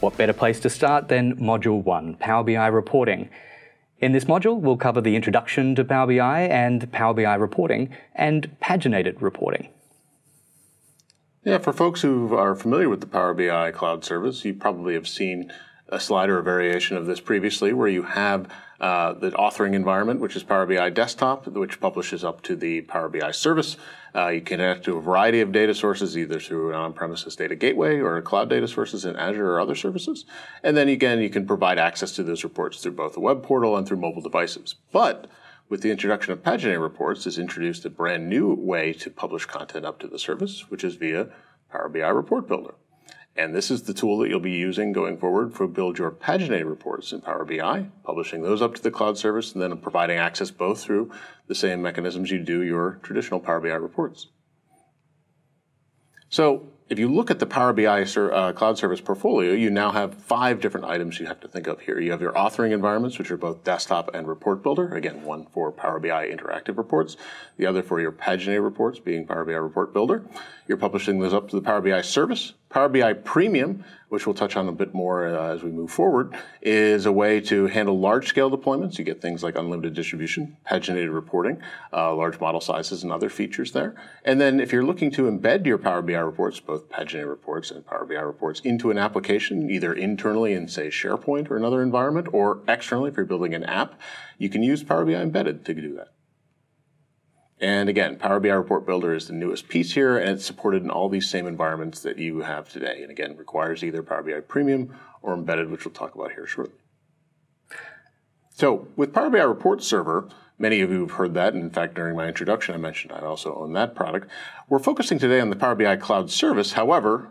What better place to start than Module 1, Power BI Reporting. In this module, we'll cover the introduction to Power BI and Power BI Reporting and Paginated Reporting. Yeah, for folks who are familiar with the Power BI Cloud Service, you probably have seen a slide or a variation of this previously, where you have the authoring environment, which is Power BI Desktop, which publishes up to the Power BI service. You connect to a variety of data sources, either through an on-premises data gateway or cloud data sources in Azure or other services. And then again, you can provide access to those reports through both the web portal and through mobile devices. But with the introduction of Paginated Reports, is introduced a brand new way to publish content up to the service, which is via Power BI Report Builder. And this is the tool that you'll be using going forward for build your paginated reports in Power BI, publishing those up to the cloud service, and then providing access both through the same mechanisms you do your traditional Power BI reports. So if you look at the Power BI cloud service portfolio, you now have 5 different items you have to think of here. You have your authoring environments, which are both desktop and report builder. Again, one for Power BI interactive reports, the other for your paginated reports, being Power BI report builder. You're publishing those up to the Power BI service. Power BI Premium, which we'll touch on a bit more as we move forward, is a way to handle large-scale deployments. You get things like unlimited distribution, paginated reporting, large model sizes, and other features there. And then if you're looking to embed your Power BI reports, both paginated reports and Power BI reports, into an application, either internally in, say, SharePoint or another environment, or externally if you're building an app, you can use Power BI Embedded to do that. And again, Power BI Report Builder is the newest piece here, and it's supported in all these same environments that you have today. And again, requires either Power BI Premium or Embedded, which we'll talk about here shortly. So with Power BI Report Server, many of you have heard that, and in fact, during my introduction, I mentioned I also own that product. We're focusing today on the Power BI Cloud Service. However,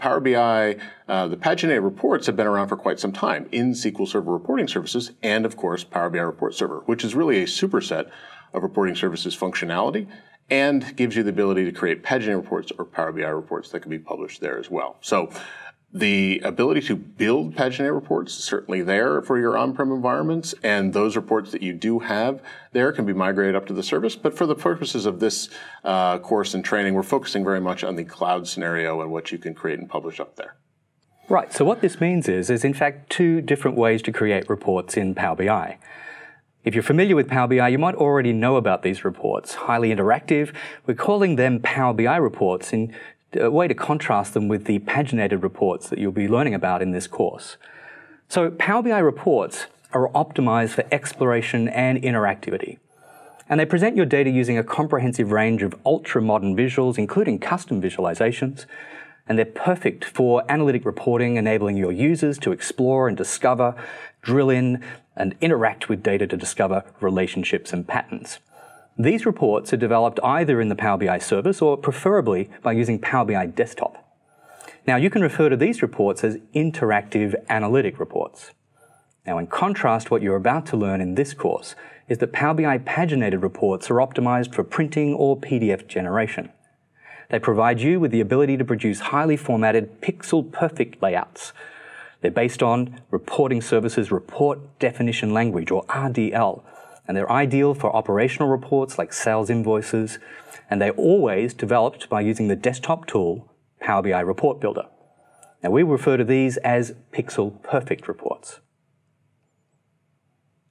Power BI, the paginated reports have been around for quite some time in SQL Server Reporting Services, and of course, Power BI Report Server, which is really a superset of reporting services functionality and gives you the ability to create paginated reports or Power BI reports that can be published there as well. So the ability to build paginated reports is certainly there for your on-prem environments, and those reports that you do have there can be migrated up to the service. But for the purposes of this course and training, we're focusing very much on the cloud scenario and what you can create and publish up there. Right, so what this means is in fact 2 different ways to create reports in Power BI. If you're familiar with Power BI, you might already know about these reports. Highly interactive, we're calling them Power BI reports, in a way to contrast them with the paginated reports that you'll be learning about in this course. So Power BI reports are optimized for exploration and interactivity. And they present your data using a comprehensive range of ultra-modern visuals, including custom visualizations. And they're perfect for analytic reporting, enabling your users to explore and discover, drill in, and interact with data to discover relationships and patterns. These reports are developed either in the Power BI service or preferably by using Power BI Desktop. Now you can refer to these reports as interactive analytic reports. Now in contrast, what you're about to learn in this course is that Power BI paginated reports are optimized for printing or PDF generation. They provide you with the ability to produce highly formatted, pixel-perfect layouts. They're based on reporting services report definition language, or RDL. And they're ideal for operational reports like sales invoices, and they're always developed by using the desktop tool, Power BI Report Builder. Now we refer to these as pixel-perfect reports.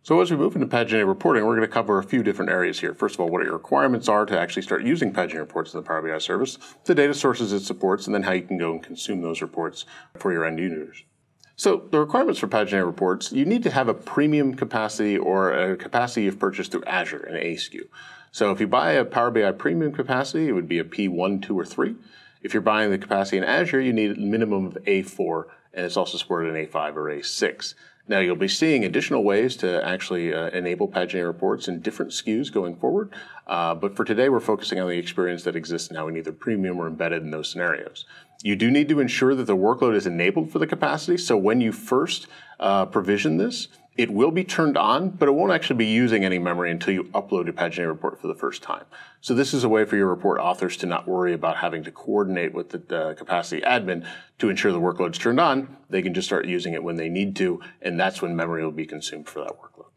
So as we move into paginated reporting, we're going to cover a few different areas here. First of all, what your requirements are to actually start using paginated reports in the Power BI service, the data sources it supports, and then how you can go and consume those reports for your end users. So the requirements for paginated reports, you need to have a premium capacity or a capacity you've purchased through Azure, an A SKU. So if you buy a Power BI premium capacity, it would be a P1, 2, or 3. If you're buying the capacity in Azure, you need a minimum of A4, and it's also supported in A5 or A6. Now you'll be seeing additional ways to actually enable paginated reports in different SKUs going forward, but for today we're focusing on the experience that exists now in either premium or embedded in those scenarios. You do need to ensure that the workload is enabled for the capacity, so when you first provision this, it will be turned on, but it won't actually be using any memory until you upload a paginated report for the first time. So this is a way for your report authors to not worry about having to coordinate with the capacity admin to ensure the workload's turned on. They can just start using it when they need to, and that's when memory will be consumed for that workload.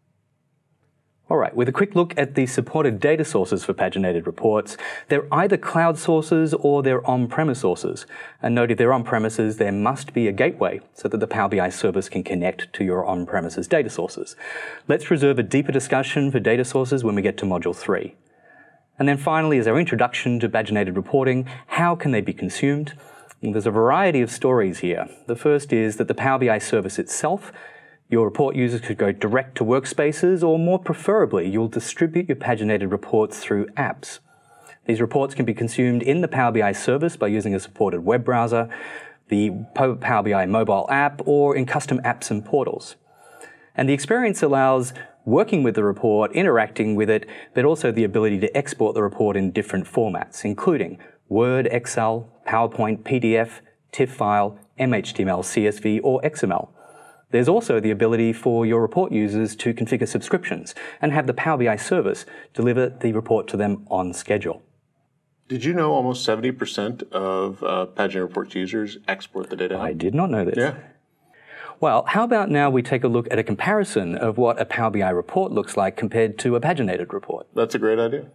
Alright, with a quick look at the supported data sources for paginated reports, they're either cloud sources or they're on-premise sources. And note if they're on-premises, there must be a gateway so that the Power BI service can connect to your on-premises data sources. Let's reserve a deeper discussion for data sources when we get to Module 3. And then finally, as our introduction to paginated reporting, how can they be consumed? And there's a variety of stories here. The first is that the Power BI service itself, your report users could go direct to workspaces, or more preferably, you'll distribute your paginated reports through apps. These reports can be consumed in the Power BI service by using a supported web browser, the Power BI mobile app, or in custom apps and portals. And the experience allows working with the report, interacting with it, but also the ability to export the report in different formats, including Word, Excel, PowerPoint, PDF, TIFF file, MHTML, CSV, or XML. There's also the ability for your report users to configure subscriptions and have the Power BI service deliver the report to them on schedule. Did you know almost 70% of paginated reports users export the data out? I did not know this. Yeah. Well, how about now we take a look at a comparison of what a Power BI report looks like compared to a paginated report? That's a great idea.